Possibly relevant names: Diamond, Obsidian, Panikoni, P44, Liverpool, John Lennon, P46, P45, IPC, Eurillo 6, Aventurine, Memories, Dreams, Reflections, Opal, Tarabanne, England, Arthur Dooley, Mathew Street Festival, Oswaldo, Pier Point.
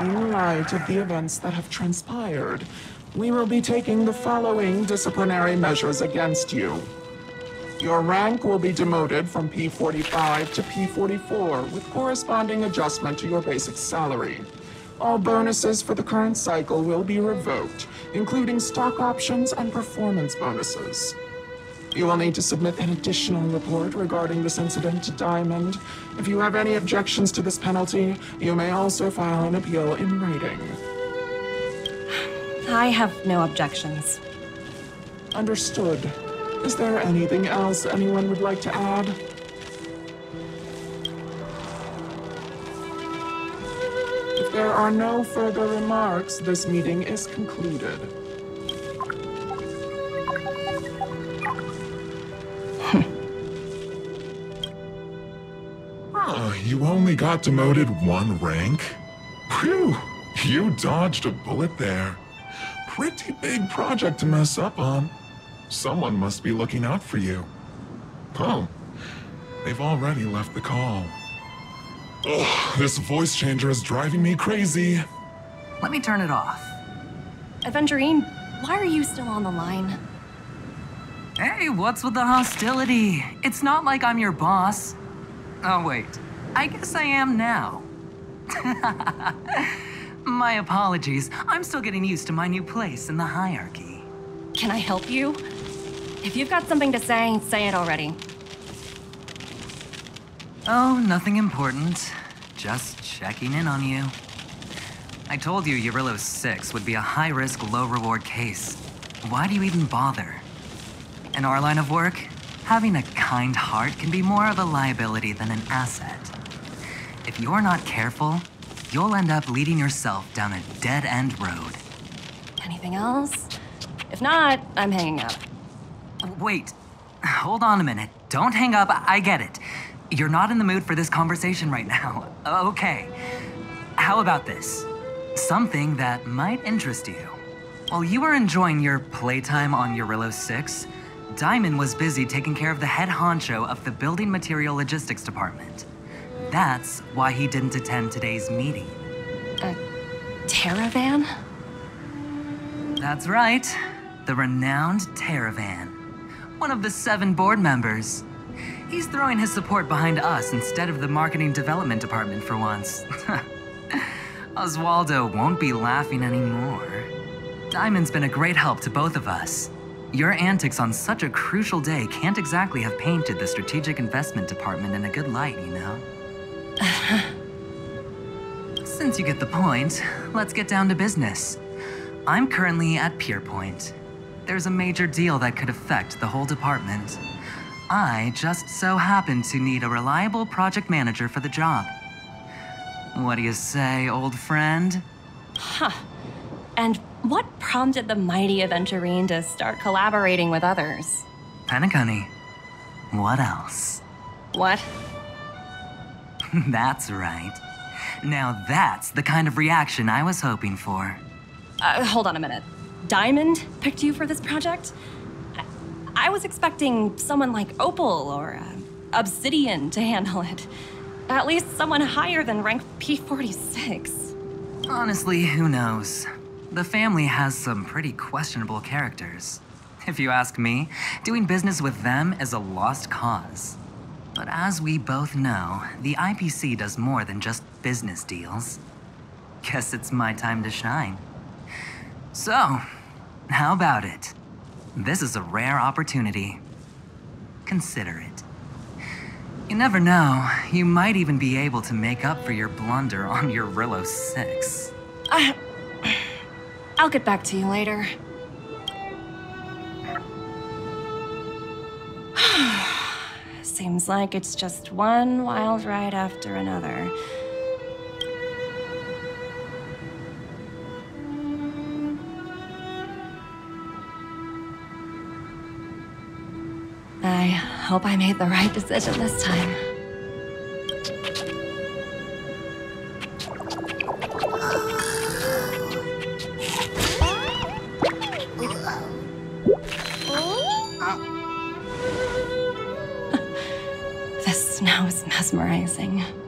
In light of the events that have transpired, we will be taking the following disciplinary measures against you. Your rank will be demoted from P45 to P44 with corresponding adjustment to your basic salary. All bonuses for the current cycle will be revoked, including stock options and performance bonuses. You will need to submit an additional report regarding this incident to Diamond. If you have any objections to this penalty, you may also file an appeal in writing. I have no objections. Understood. Is there anything else anyone would like to add? If there are no further remarks, this meeting is concluded. You only got demoted one rank? Phew, you dodged a bullet there. Pretty big project to mess up on. Someone must be looking out for you. Oh, they've already left the call. Oh, this voice changer is driving me crazy. Let me turn it off. Aventurine, why are you still on the line? Hey, what's with the hostility? It's not like I'm your boss. Oh, wait. I guess I am now. My apologies. I'm still getting used to my new place in the hierarchy. Can I help you? If you've got something to say, say it already. Oh, nothing important. Just checking in on you. I told you Eurillo 6 would be a high-risk, low-reward case. Why do you even bother? In our line of work, having a kind heart can be more of a liability than an asset. If you're not careful, you'll end up leading yourself down a dead-end road. Anything else? If not, I'm hanging up. Wait. Hold on a minute. Don't hang up. I get it. You're not in the mood for this conversation right now. Okay. How about this? Something that might interest you. While you were enjoying your playtime on Eurillo 6, Diamond was busy taking care of the head honcho of the Building Material Logistics Department. That's why he didn't attend today's meeting. A Tarabanne? That's right. The renowned Tarabanne, one of the 7 board members. He's throwing his support behind us instead of the marketing development department for once. Oswaldo won't be laughing anymore. Diamond's been a great help to both of us. Your antics on such a crucial day can't exactly have painted the strategic investment department in a good light, you know? Since you get the point, let's get down to business. I'm currently at Pier Point. There's a major deal that could affect the whole department. I just so happen to need a reliable project manager for the job. What do you say, old friend? Huh. And what prompted the mighty Aventurine to start collaborating with others? Panikoni. What else? What? That's right. Now that's the kind of reaction I was hoping for. Hold on a minute. Diamond picked you for this project? I was expecting someone like Opal or Obsidian to handle it. At least someone higher than rank P46. Honestly, who knows? The family has some pretty questionable characters. If you ask me, doing business with them is a lost cause. But as we both know, the IPC does more than just business deals. Guess it's my time to shine. So, how about it? This is a rare opportunity. Consider it. You never know, you might even be able to make up for your blunder on your Eurillo 6. I'll get back to you later. Seems like it's just one wild ride after another. I hope I made the right decision this time. This snow is mesmerizing.